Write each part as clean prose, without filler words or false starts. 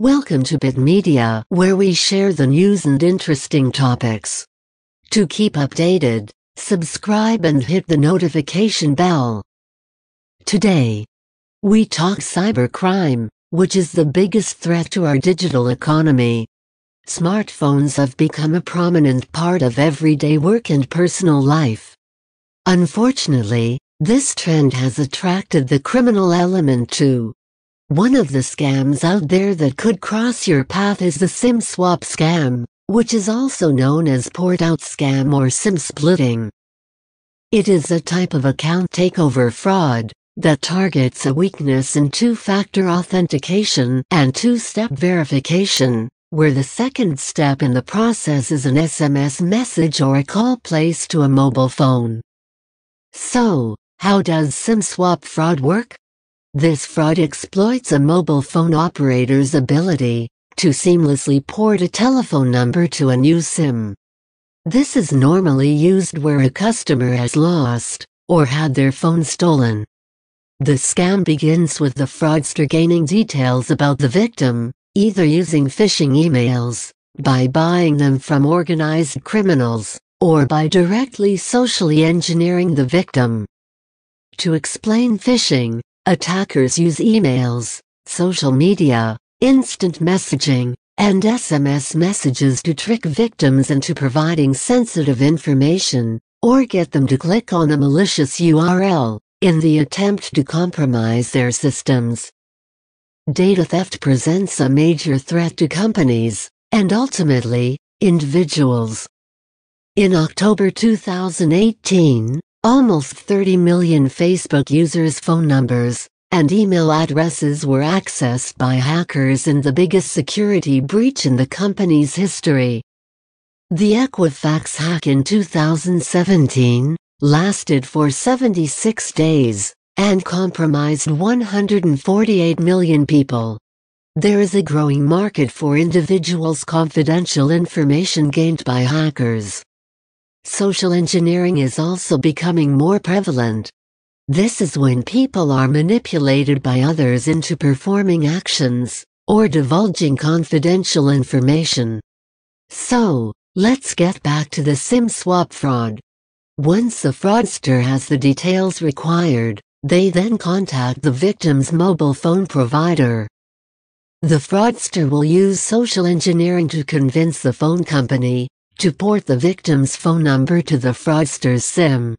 Welcome to Bit Media, where we share the news and interesting topics. To keep updated, subscribe and hit the notification bell. Today, we talk cybercrime, which is the biggest threat to our digital economy. Smartphones have become a prominent part of everyday work and personal life. Unfortunately, this trend has attracted the criminal element too. One of the scams out there that could cross your path is the SIM swap scam, which is also known as port-out scam or SIM splitting. It is a type of account takeover fraud that targets a weakness in two-factor authentication and two-step verification, where the second step in the process is an SMS message or a call placed to a mobile phone. So, how does SIM swap fraud work? This fraud exploits a mobile phone operator's ability to seamlessly port a telephone number to a new SIM. This is normally used where a customer has lost or had their phone stolen. The scam begins with the fraudster gaining details about the victim, either using phishing emails, by buying them from organized criminals, or by directly socially engineering the victim. To explain phishing, attackers use emails, social media, instant messaging, and SMS messages to trick victims into providing sensitive information, or get them to click on a malicious URL, in the attempt to compromise their systems. Data theft presents a major threat to companies, and ultimately, individuals. In October 2018, almost 30 million Facebook users' phone numbers and email addresses were accessed by hackers in the biggest security breach in the company's history. The Equifax hack in 2017 lasted for 76 days and compromised 148 million people. There is a growing market for individuals' confidential information gained by hackers. Social engineering is also becoming more prevalent. This is when people are manipulated by others into performing actions or divulging confidential information. So, let's get back to the SIM swap fraud. Once the fraudster has the details required, they then contact the victim's mobile phone provider. The fraudster will use social engineering to convince the phone company to port the victim's phone number to the fraudster's SIM.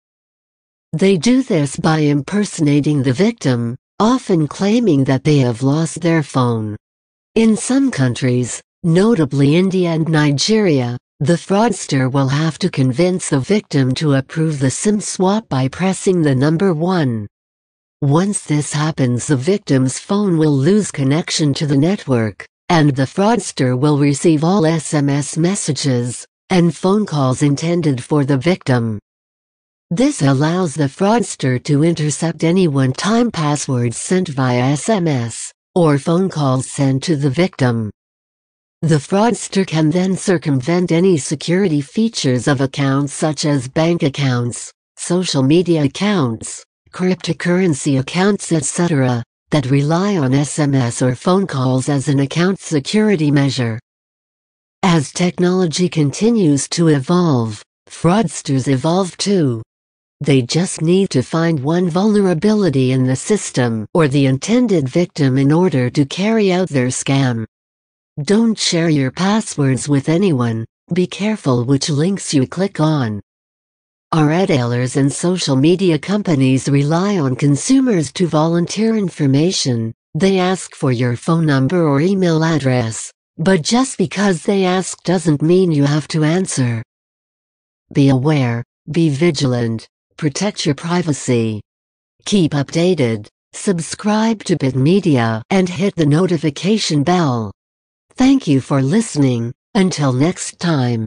They do this by impersonating the victim, often claiming that they have lost their phone. In some countries, notably India and Nigeria, the fraudster will have to convince the victim to approve the SIM swap by pressing the number 1. Once this happens, the victim's phone will lose connection to the network, and the fraudster will receive all SMS messages and phone calls intended for the victim. This allows the fraudster to intercept any one-time passwords sent via SMS, or phone calls sent to the victim. The fraudster can then circumvent any security features of accounts such as bank accounts, social media accounts, cryptocurrency accounts, etc., that rely on SMS or phone calls as an account security measure. As technology continues to evolve, fraudsters evolve too. They just need to find one vulnerability in the system or the intended victim in order to carry out their scam. Don't share your passwords with anyone. Be careful which links you click on. Our retailers and social media companies rely on consumers to volunteer information. They ask for your phone number or email address. But just because they ask doesn't mean you have to answer. Be aware, be vigilant, protect your privacy. Keep updated, subscribe to Bit Media and hit the notification bell. Thank you for listening, until next time.